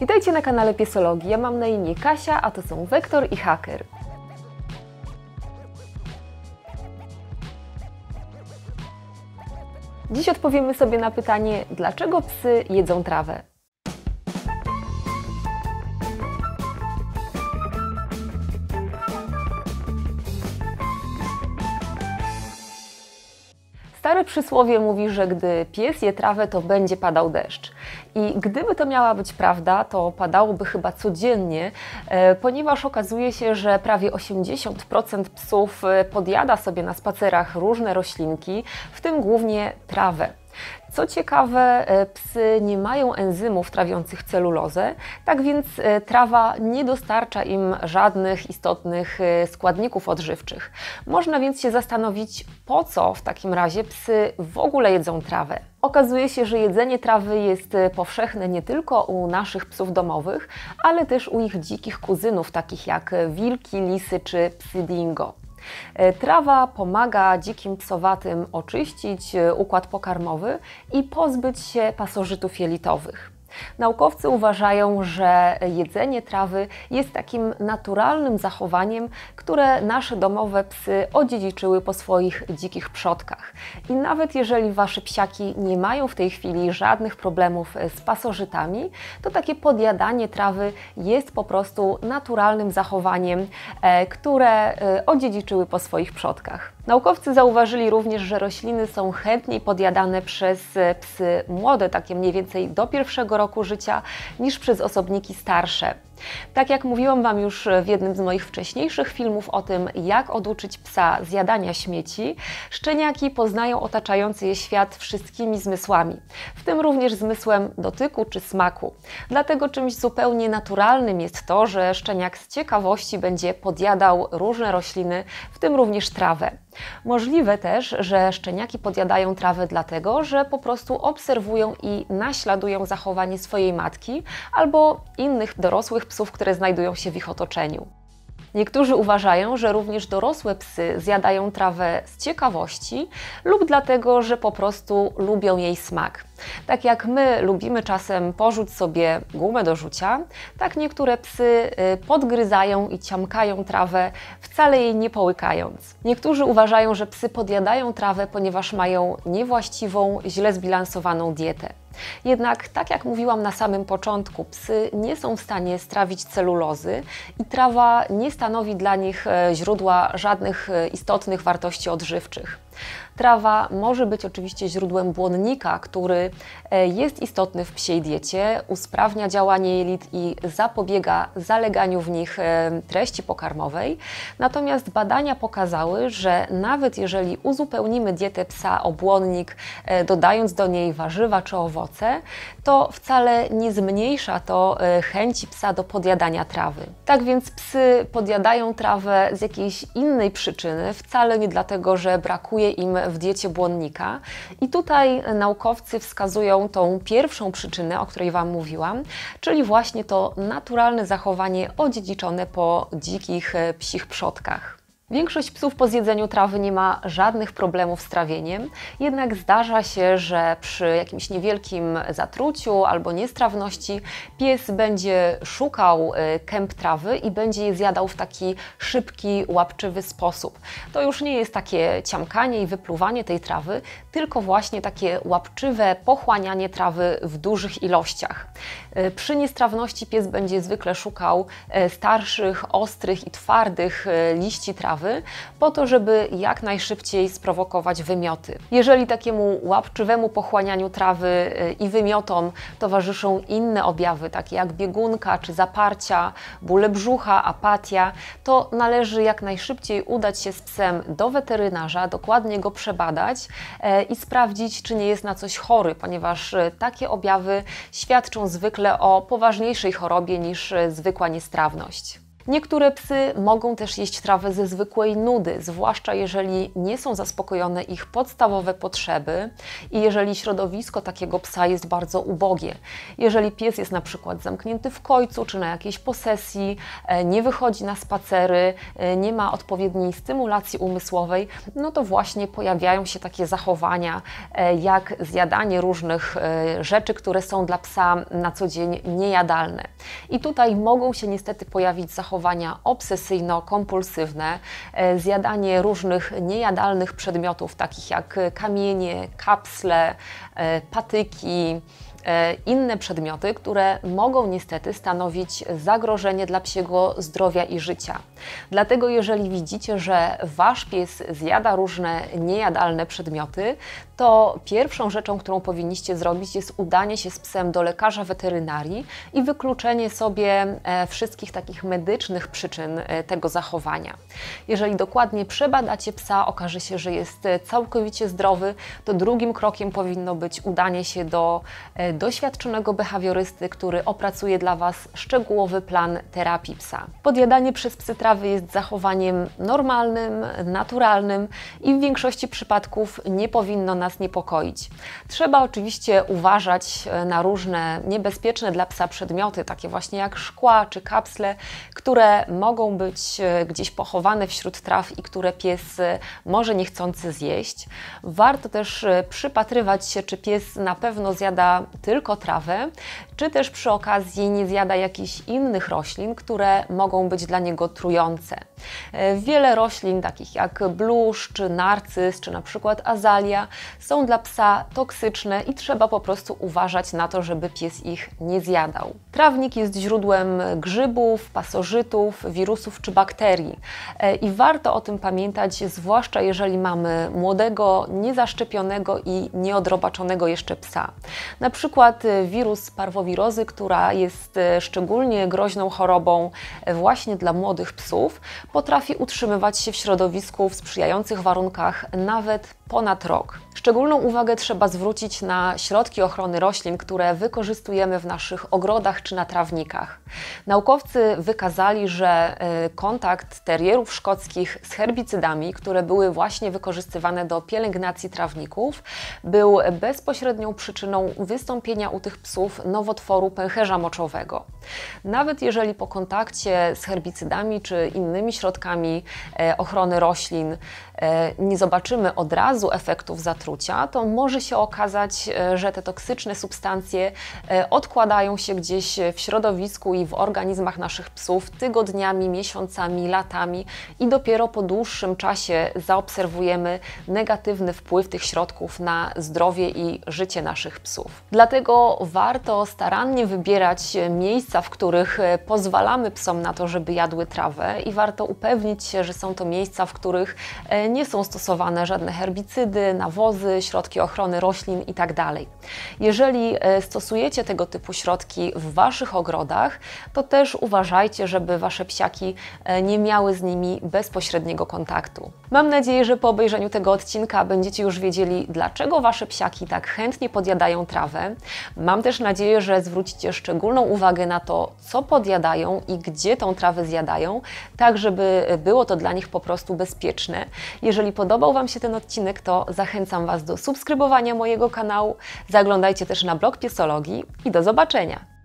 Witajcie na kanale Piesologii. Ja mam na imię Kasia, a to są Wektor i Haker. Dziś odpowiemy sobie na pytanie, dlaczego psy jedzą trawę? Stare przysłowie mówi, że gdy pies je trawę, to będzie padał deszcz. I gdyby to miała być prawda, to padałoby chyba codziennie, ponieważ okazuje się, że prawie 80% psów podjada sobie na spacerach różne roślinki, w tym głównie trawę. Co ciekawe, psy nie mają enzymów trawiących celulozę, tak więc trawa nie dostarcza im żadnych istotnych składników odżywczych. Można więc się zastanowić, po co w takim razie psy w ogóle jedzą trawę. Okazuje się, że jedzenie trawy jest powszechne nie tylko u naszych psów domowych, ale też u ich dzikich kuzynów, takich jak wilki, lisy czy psy dingo. Trawa pomaga dzikim psowatym oczyścić układ pokarmowy i pozbyć się pasożytów jelitowych. Naukowcy uważają, że jedzenie trawy jest takim naturalnym zachowaniem, które nasze domowe psy odziedziczyły po swoich dzikich przodkach. I nawet jeżeli wasze psiaki nie mają w tej chwili żadnych problemów z pasożytami, to takie podjadanie trawy jest po prostu naturalnym zachowaniem, które odziedziczyły po swoich przodkach. Naukowcy zauważyli również, że rośliny są chętniej podjadane przez psy młode, takie mniej więcej do 1 roku życia, niż przez osobniki starsze. Tak jak mówiłam Wam już w jednym z moich wcześniejszych filmów o tym, jak oduczyć psa zjadania śmieci, szczeniaki poznają otaczający je świat wszystkimi zmysłami, w tym również zmysłem dotyku czy smaku. Dlatego czymś zupełnie naturalnym jest to, że szczeniak z ciekawości będzie podjadał różne rośliny, w tym również trawę. Możliwe też, że szczeniaki podjadają trawę dlatego, że po prostu obserwują i naśladują zachowanie swojej matki albo innych dorosłych psów, które znajdują się w ich otoczeniu. Niektórzy uważają, że również dorosłe psy zjadają trawę z ciekawości lub dlatego, że po prostu lubią jej smak. Tak jak my lubimy czasem porzuć sobie gumę do rzucia, tak niektóre psy podgryzają i ciamkają trawę, wcale jej nie połykając. Niektórzy uważają, że psy podjadają trawę, ponieważ mają niewłaściwą, źle zbilansowaną dietę. Jednak, tak jak mówiłam na samym początku, psy nie są w stanie strawić celulozy i trawa nie stanowi dla nich źródła żadnych istotnych wartości odżywczych. Trawa może być oczywiście źródłem błonnika, który jest istotny w psiej diecie, usprawnia działanie jelit i zapobiega zaleganiu w nich treści pokarmowej. Natomiast badania pokazały, że nawet jeżeli uzupełnimy dietę psa o błonnik, dodając do niej warzywa czy owoce, to wcale nie zmniejsza to chęci psa do podjadania trawy. Tak więc psy podjadają trawę z jakiejś innej przyczyny, wcale nie dlatego, że brakuje im w diecie błonnika. I tutaj naukowcy wskazują tą pierwszą przyczynę, o której Wam mówiłam, czyli właśnie to naturalne zachowanie odziedziczone po dzikich psich przodkach. Większość psów po zjedzeniu trawy nie ma żadnych problemów z trawieniem, jednak zdarza się, że przy jakimś niewielkim zatruciu albo niestrawności pies będzie szukał kęp trawy i będzie je zjadał w taki szybki, łapczywy sposób. To już nie jest takie ciamkanie i wypluwanie tej trawy, tylko właśnie takie łapczywe pochłanianie trawy w dużych ilościach. Przy niestrawności pies będzie zwykle szukał starszych, ostrych i twardych liści trawy, po to, żeby jak najszybciej sprowokować wymioty. Jeżeli takiemu łapczywemu pochłanianiu trawy i wymiotom towarzyszą inne objawy, takie jak biegunka czy zaparcia, bóle brzucha, apatia, to należy jak najszybciej udać się z psem do weterynarza, dokładnie go przebadać i sprawdzić, czy nie jest na coś chory, ponieważ takie objawy świadczą zwykle o poważniejszej chorobie niż zwykła niestrawność. Niektóre psy mogą też jeść trawę ze zwykłej nudy, zwłaszcza jeżeli nie są zaspokojone ich podstawowe potrzeby i jeżeli środowisko takiego psa jest bardzo ubogie. Jeżeli pies jest na przykład zamknięty w kojcu czy na jakiejś posesji, nie wychodzi na spacery, nie ma odpowiedniej stymulacji umysłowej, no to właśnie pojawiają się takie zachowania jak zjadanie różnych rzeczy, które są dla psa na co dzień niejadalne. I tutaj mogą się niestety pojawić zachowania obsesyjno-kompulsywne, zjadanie różnych niejadalnych przedmiotów, takich jak kamienie, kapsle, patyki, inne przedmioty, które mogą niestety stanowić zagrożenie dla psiego zdrowia i życia. Dlatego jeżeli widzicie, że wasz pies zjada różne niejadalne przedmioty, to pierwszą rzeczą, którą powinniście zrobić, jest udanie się z psem do lekarza weterynarii i wykluczenie sobie wszystkich takich medycznych przyczyn tego zachowania. Jeżeli dokładnie przebadacie psa, okaże się, że jest całkowicie zdrowy, to drugim krokiem powinno być udanie się do doświadczonego behawiorysty, który opracuje dla Was szczegółowy plan terapii psa. Podjadanie przez psy trawy jest zachowaniem normalnym, naturalnym i w większości przypadków nie powinno nas niepokoić. Trzeba oczywiście uważać na różne niebezpieczne dla psa przedmioty, takie właśnie jak szkła czy kapsle, które mogą być gdzieś pochowane wśród traw i które pies może niechcący zjeść. Warto też przypatrywać się, czy pies na pewno zjada tylko trawę, czy też przy okazji nie zjada jakichś innych roślin, które mogą być dla niego trujące. Wiele roślin, takich jak bluszcz, czy narcyz, czy na przykład azalia, są dla psa toksyczne i trzeba po prostu uważać na to, żeby pies ich nie zjadał. Trawnik jest źródłem grzybów, pasożytów, wirusów czy bakterii i warto o tym pamiętać, zwłaszcza jeżeli mamy młodego, niezaszczepionego i nieodrobaczonego jeszcze psa. Na przykład wirus parwowirozy, która jest szczególnie groźną chorobą właśnie dla młodych psów, potrafi utrzymywać się w środowisku w sprzyjających warunkach nawet ponad rok. Szczególną uwagę trzeba zwrócić na środki ochrony roślin, które wykorzystujemy w naszych ogrodach czy na trawnikach. Naukowcy wykazali, że kontakt terierów szkockich z herbicydami, które były właśnie wykorzystywane do pielęgnacji trawników, był bezpośrednią przyczyną wystąpienia u tych psów nowotworu pęcherza moczowego. Nawet jeżeli po kontakcie z herbicydami czy innymi środkami ochrony roślin nie zobaczymy od razu efektów zatrucia, to może się okazać, że te toksyczne substancje odkładają się gdzieś w środowisku i w organizmach naszych psów tygodniami, miesiącami, latami i dopiero po dłuższym czasie zaobserwujemy negatywny wpływ tych środków na zdrowie i życie naszych psów. Dlatego warto starannie wybierać miejsca, w których pozwalamy psom na to, żeby jadły trawę i warto upewnić się, że są to miejsca, w których nie są stosowane żadne herbicydy, nawozy, środki ochrony roślin itd. Jeżeli stosujecie tego typu środki w Waszych ogrodach, to też uważajcie, żeby Wasze psiaki nie miały z nimi bezpośredniego kontaktu. Mam nadzieję, że po obejrzeniu tego odcinka będziecie już wiedzieli, dlaczego Wasze psiaki tak chętnie podjadają trawę. Mam też nadzieję, że zwrócicie szczególną uwagę na to, co podjadają i gdzie tą trawę zjadają, tak żeby było to dla nich po prostu bezpieczne. Jeżeli podobał Wam się ten odcinek, to zachęcam Was do subskrybowania mojego kanału. Zaglądajcie też na blog Piesologii i do zobaczenia!